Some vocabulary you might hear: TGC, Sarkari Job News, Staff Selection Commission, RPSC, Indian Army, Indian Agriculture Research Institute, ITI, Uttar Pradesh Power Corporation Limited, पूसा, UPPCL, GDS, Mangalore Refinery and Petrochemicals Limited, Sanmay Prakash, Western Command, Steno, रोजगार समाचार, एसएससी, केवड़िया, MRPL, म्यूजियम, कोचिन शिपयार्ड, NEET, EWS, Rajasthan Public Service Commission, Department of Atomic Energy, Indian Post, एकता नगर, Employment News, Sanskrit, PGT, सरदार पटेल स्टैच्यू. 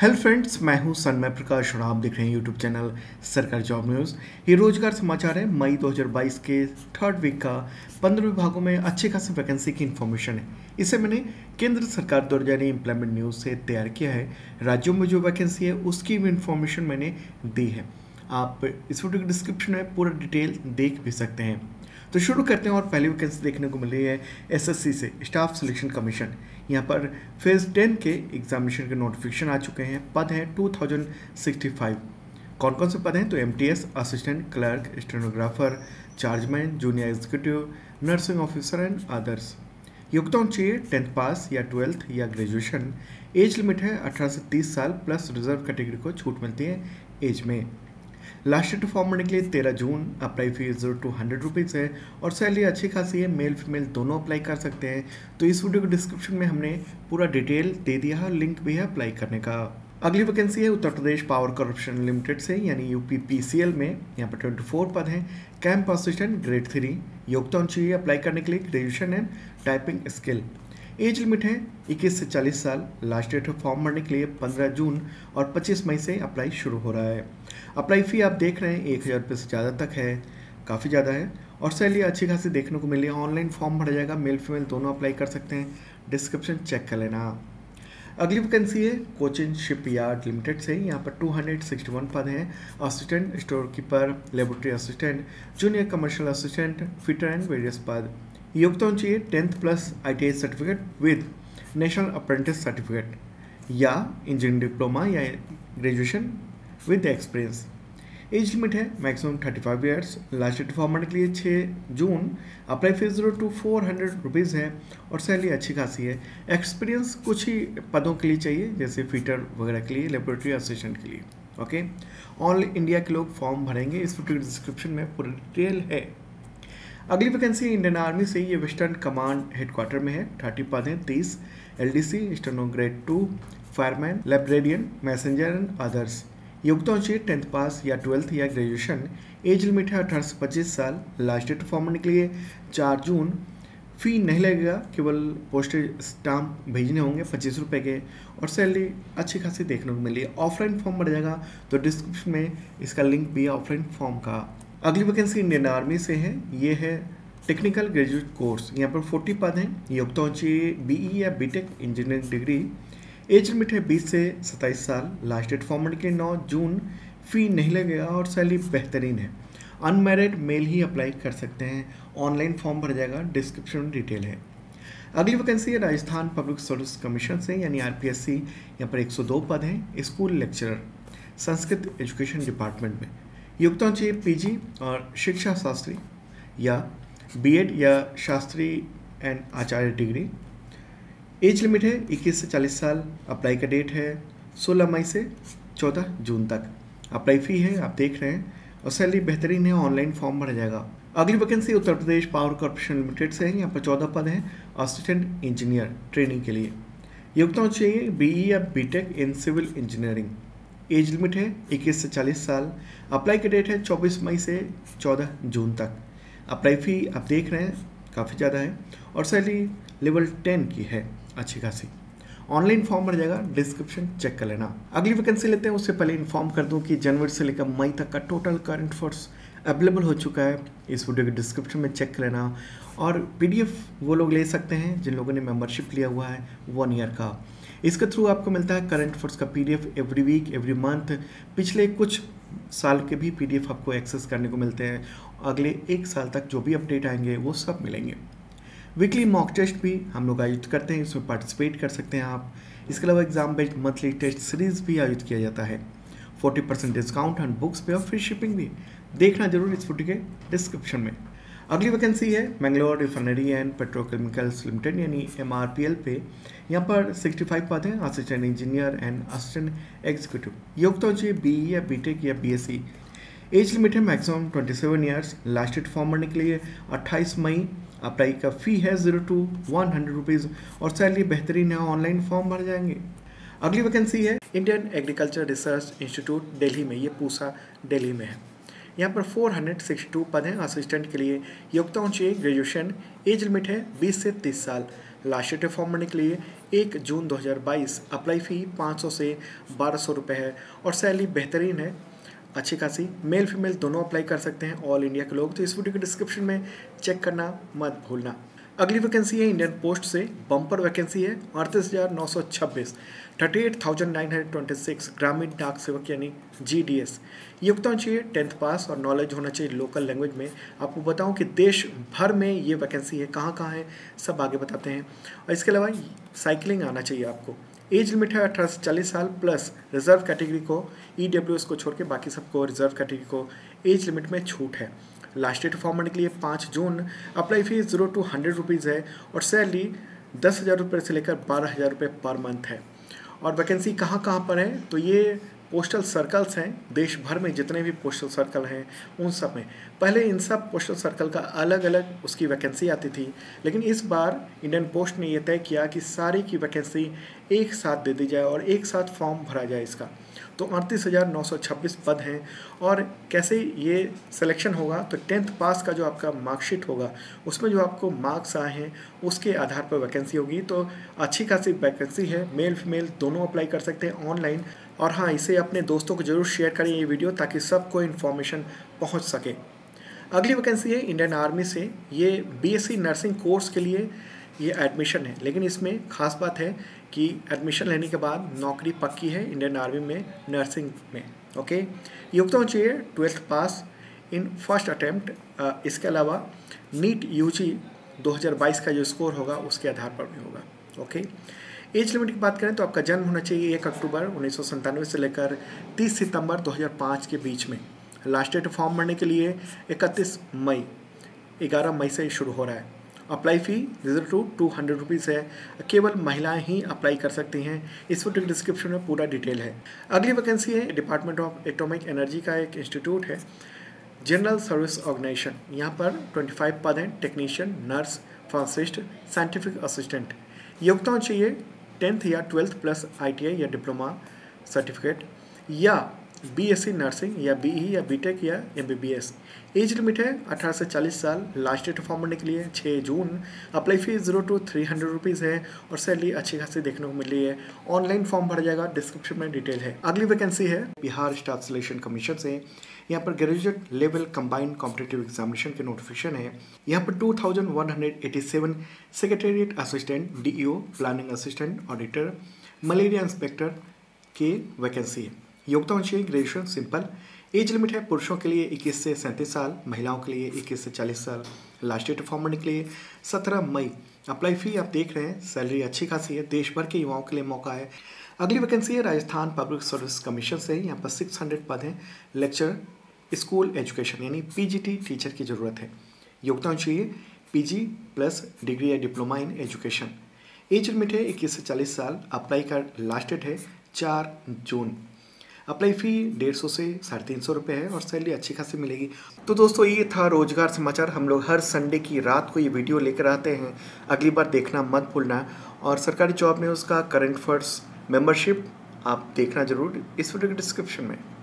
Hello friends, मैं हूं सन्मय प्रकाश और आप देख रहे हैं यूट्यूब चैनल सरकारी जॉब न्यूज़। ये रोजगार समाचार है मई 2022 के थर्ड वीक का। 15 विभागों में अच्छे खासे वैकेंसी की इन्फॉर्मेशन है। इसे मैंने केंद्र सरकार द्वारा जारी एम्प्लॉयमेंट न्यूज़ से तैयार किया है। राज्यों में जो वैकेंसी है उसकी भी इन्फॉर्मेशन मैंने दी है। आप इस वीडियो के डिस्क्रिप्शन में पूरा डिटेल देख भी सकते हैं। तो शुरू करते हैं और पहली वैकेंसी देखने को मिली है एसएससी से, स्टाफ सिलेक्शन कमीशन। यहाँ पर फेज 10 के एग्जामिनेशन के नोटिफिकेशन आ चुके हैं। पद हैं 2065। कौन कौन से पद हैं? तो MTS, assistant clerk, stenographer, chargeman, junior executive, nursing officer and others. योग्यताओं चाहिए 10th पास या 12th या ग्रेजुएशन। एज लिमिट है 18 से 30 साल प्लस रिजर्व कैटेगरी को छूट मिलती है एज में। लास्ट डेट फॉर्म भरने के लिए 13 जून। अप्लाई फीस 0 to 100 रुपीज़ है और सैलरी अच्छी खासी है। मेल फीमेल दोनों अप्लाई कर सकते हैं। तो इस वीडियो के डिस्क्रिप्शन में हमने पूरा डिटेल दे दिया है, लिंक भी है अप्लाई करने का। अगली वैकेंसी है Uttar Pradesh power corporation limited से, यानी UPPCL में। यहाँ पर 24 पद हैं। Camp assistant grade 3। योग्यता चाहिए अप्लाई करने के लिए graduation and typing skill. Age limit है 21 से 40 साल। लास्ट डेट है फॉर्म भरने के लिए 15 जून और 25 मई से अप्लाई शुरू हो रहा है। अप्लाई फ़ी आप देख रहे हैं 1000 रुपये से ज़्यादा तक है, काफ़ी ज़्यादा है और सैलरी अच्छी खासी देखने को मिली है। ऑनलाइन फॉर्म भरा जाएगा, मेल फीमेल दोनों अप्लाई कर सकते हैं। डिस्क्रिप्शन चेक कर लेना। अगली वैकेंसी है कोचिन शिपयार्ड लिमिटेड से। यहाँ पर 261 पद हैं। Assistant store keeper, laboratory assistant, junior commercial assistant, fitter and various पद। योग्यताओं चाहिए 10th plus ITI certificate with national apprentice certificate या इंजीनियरिंग डिप्लोमा या graduation with experience. Age limit है maximum 35 years. Last date form भरने के लिए 6 जून। अप्लाई फीस 0 to 400 रुपीज़ है और सैलरी अच्छी खासी है। एक्सपीरियंस कुछ ही पदों के लिए चाहिए, जैसे फीटर वगैरह के लिए, लेबोरेटरी असिस्टेंट के लिए। ओके, ऑल इंडिया के लोग फॉर्म भरेंगे। इस वीडियो के डिस्क्रिप्शन में पूरी डिटेल है। अगली वैकेंसी इंडियन आर्मी से, ये वेस्टर्न कमांड हेडक्वार्टर में है। 30 पद हैं। 30 LDC, steno grade 2, fireman, librarian, messenger and others. योग्यताओं चाहिए 10th पास या 12th या ग्रेजुएशन। एज लिमिट है 18 से 25 साल। लास्ट डेट फॉर्म भरने के लिए 4 जून। फ़ी नहीं लगेगा, केवल पोस्टेज स्टाम्प भेजने होंगे 25 रुपये के और सैलरी अच्छी खासी देखने को मिली है। ऑफलाइन फॉर्म भर जाएगा, तो डिस्क्रिप्शन में इसका लिंक भी है ऑफलाइन फॉर्म का। अगली वैकेंसी इंडियन आर्मी से है, ये है टेक्निकल ग्रेजुएट कोर्स। यहाँ पर 40 पद हैं। योग्यताओं चाहिए BE या BTech engineering degree. Age limit है 20 से 27 साल। लास्ट डेट फॉर्म भरने के 9 जून। फ़ी नहीं लगेगा और सैलरी बेहतरीन है। अनमेरिड मेल ही अप्लाई कर सकते हैं। ऑनलाइन फॉर्म भर जाएगा, डिस्क्रिप्शन में डिटेल है। अगली वैकेंसी है राजस्थान पब्लिक सर्विस कमीशन से, यानी RPSC। यहाँ पर 102 पद हैं। School lecturer, Sanskrit education department में। योग्यताओं चाहिए PG और शिक्षा शास्त्री या BEd या Shastri and Acharya degree. Age limit है 21 से 40 साल। अप्लाई का डेट है 16 मई से 14 जून तक। अप्लाई फ़ी है, आप देख रहे हैं और सैलरी बेहतरीन है। ऑनलाइन फॉर्म भरा जाएगा। अगली vacancy Uttar Pradesh power corporation limited से है। यहाँ पर 14 पद हैं। असिस्टेंट इंजीनियर ट्रेनिंग के लिए। योग्यताओं चाहिए BE या BTech in civil engineering. Age limit है 21 से 40 साल। अप्लाई की डेट है 24 मई से 14 जून तक। अप्लाई फ़ी आप देख रहे हैं, काफ़ी ज़्यादा है और सैलरी लेवल 10 की है, अच्छी खासी। ऑनलाइन फॉर्म भर जाएगा, डिस्क्रिप्शन चेक कर लेना। अगली वैकेंसी लेते हैं। उससे पहले इन्फॉर्म कर दूं कि जनवरी से लेकर मई तक का टोटल करंट अफेयर्स अवेलेबल हो चुका है। इस वीडियो के डिस्क्रिप्शन में चेक कर लेना और PDF वो लोग ले सकते हैं जिन लोगों ने मेंबरशिप लिया हुआ है 1 ईयर का। इसके थ्रू आपको मिलता है करंट अफेयर्स का PDF every week, every month. पिछले कुछ साल के भी PDF आपको एक्सेस करने को मिलते हैं। अगले 1 साल तक जो भी अपडेट आएंगे वो सब मिलेंगे। वीकली मॉक टेस्ट भी हम लोग आयोजित करते हैं, इसमें पार्टिसिपेट कर सकते हैं आप। इसके अलावा exam based monthly test series भी आयोजित किया जाता है। 40% डिस्काउंट ऑन बुक्स पे और फ्री शिपिंग भी। देखना जरूर इस वीडियो के डिस्क्रिप्शन में। अगली वैकेंसी है Bangalore refinery and petrochemicals limited, यानी MRPL पे। यहाँ पर 65 पद हैं। Assistant engineer and assistant executive. योग्यता चाहिए BE या BTech या BSc। एज लिमिट है maximum 27 years. Last date form भरने के लिए 28 मई। अप्लाई का फ़ी है 0 to 100 रुपीज़ और सैलरी बेहतरीन है। ऑनलाइन फॉर्म भर जाएंगे। अगली वैकेंसी है Indian agriculture research institute Delhi में, ये पूसा दिल्ली में है। यहाँ पर 462 पद हैं। असिस्टेंट के लिए योग्यताओं चाहिए ग्रेजुएशन। एज लिमिट है 20 से 30 साल। लास्ट डेट फॉर्म भरने के लिए 1 जून 2022। अप्लाई फ़ी 500 से 1200 रुपये है और सैलरी बेहतरीन है, अच्छी खासी। मेल फीमेल दोनों अप्लाई कर सकते हैं, ऑल इंडिया के लोग। तो इस वीडियो के डिस्क्रिप्शन में चेक करना मत भूलना। अगली वैकेंसी है इंडियन पोस्ट से, बम्पर वैकेंसी है। 38,926 38,926 ग्रामीण डाक सेवक यानी GDS। योग्यता चाहिए 10th पास और नॉलेज होना चाहिए लोकल लैंग्वेज में। आपको बताऊं कि देश भर में ये वैकेंसी है, कहाँ है सब आगे बताते हैं। और इसके अलावा साइकिलिंग आना चाहिए आपको। एज लिमिट है 18 से 40 साल प्लस। रिजर्व कैटेगरी को EWS को छोड़ के बाकी सबको रिजर्व कैटेगरी को एज लिमिट में छूट है। लास्ट डेट फॉर्म भरने के लिए 5 जून। अप्लाई फीस 0 से 100 रुपीज़ है और सैलरी 10,000 रुपये से लेकर 12,000 रुपये पर मंथ है। और वैकेंसी कहाँ पर है, तो ये पोस्टल सर्कल्स हैं देश भर में, जितने भी पोस्टल सर्कल हैं उन सब में। पहले इन सब पोस्टल सर्कल का अलग अलग उसकी वैकेंसी आती थी, लेकिन इस बार इंडियन पोस्ट ने यह तय किया कि सारी की वैकेंसी एक साथ दे दी जाए और एक साथ फॉर्म भरा जाए इसका। तो 38,926 पद हैं। और कैसे ये सिलेक्शन होगा, तो 10th पास का जो आपका मार्कशीट होगा उसमें जो आपको मार्क्स आए हैं उसके आधार पर वैकेंसी होगी। तो अच्छी खासी वैकेंसी है, मेल फीमेल दोनों अप्लाई कर सकते हैं ऑनलाइन। और हाँ, इसे अपने दोस्तों को जरूर शेयर करें ये वीडियो, ताकि सबको इन्फॉर्मेशन पहुँच सके। अगली वैकेंसी है इंडियन आर्मी से। ये BSc नर्सिंग कोर्स के लिए ये एडमिशन है, लेकिन इसमें खास बात है कि एडमिशन लेने के बाद नौकरी पक्की है इंडियन आर्मी में नर्सिंग में। ओके, योग्यता चाहिए 12th pass in first attempt. इसके अलावा नीट UG 2022 का जो स्कोर होगा उसके आधार पर भी होगा। ओके, एज लिमिट की बात करें तो आपका जन्म होना चाहिए 1 अक्टूबर 1997 से लेकर 30 सितंबर 2005 के बीच में। लास्ट डेट फॉर्म भरने के लिए 11 मई से शुरू हो रहा है। अप्लाई फ़ी 200 रुपीज़ है। केवल महिलाएं ही अप्लाई कर सकती हैं। इस वीडियो के डिस्क्रिप्शन में पूरा डिटेल है। अगली वैकेंसी है डिपार्टमेंट ऑफ एटॉमिक एनर्जी का एक इंस्टीट्यूट है, जनरल सर्विस ऑर्गेनाइजेशन। यहाँ पर 25 पद हैं, technician, nurse, pharmacist, scientific assistant. योग्यता चाहिए 10th या 12th प्लस ITI या डिप्लोमा सर्टिफिकेट या BSc नर्सिंग या BE या BTech या MBBS। एज लिमिट है 18 से 40 साल। लास्ट डेट फॉर्म भरने के लिए 6 जून। अप्लाई फीस 0 से 300 रुपीज़ है और सैलरी अच्छी खासी देखने को मिल रही है। ऑनलाइन फॉर्म भरा जाएगा, डिस्क्रिप्शन में डिटेल है। अगली वैकेंसी है बिहार स्टाफ सिलेक्शन कमीशन से। यहाँ पर graduate level combined competitive examination के नोटिफिकेशन है। यहाँ पर 2187 secretariat assistant, DEO, planning assistant, auditor, malaria inspector की वैकेंसी है। योग्यता होनी चाहिए ग्रेजुएशन सिंपल। एज लिमिट है पुरुषों के लिए 21 से 37 साल, महिलाओं के लिए 21 से 40 साल। लास्ट डेट फॉर्म भरने के लिए 17 मई। अप्लाई फ़ी आप देख रहे हैं, सैलरी अच्छी खासी है। देश भर के युवाओं के लिए मौका है। अगली वैकेंसी है राजस्थान पब्लिक सर्विस कमीशन से। यहाँ पर 600 पद हैं। लेक्चर स्कूल एजुकेशन यानी PGT टीचर की ज़रूरत है। योग्यता होनी चाहिए PG प्लस डिग्री या diploma in education. Age limit है 21 से 40 साल। अप्लाई का लास्ट डेट है 4 जून। अप्लाई फ़ी 150 से 350 रुपये है और सैलरी अच्छी खासी मिलेगी। तो दोस्तों, ये था रोजगार समाचार। हम लोग हर संडे की रात को ये वीडियो लेकर आते हैं, अगली बार देखना मत भूलना। और सरकारी जॉब न्यूज़ का करंट अफेयर्स मेंबरशिप आप देखना जरूर, इस वीडियो के डिस्क्रिप्शन में।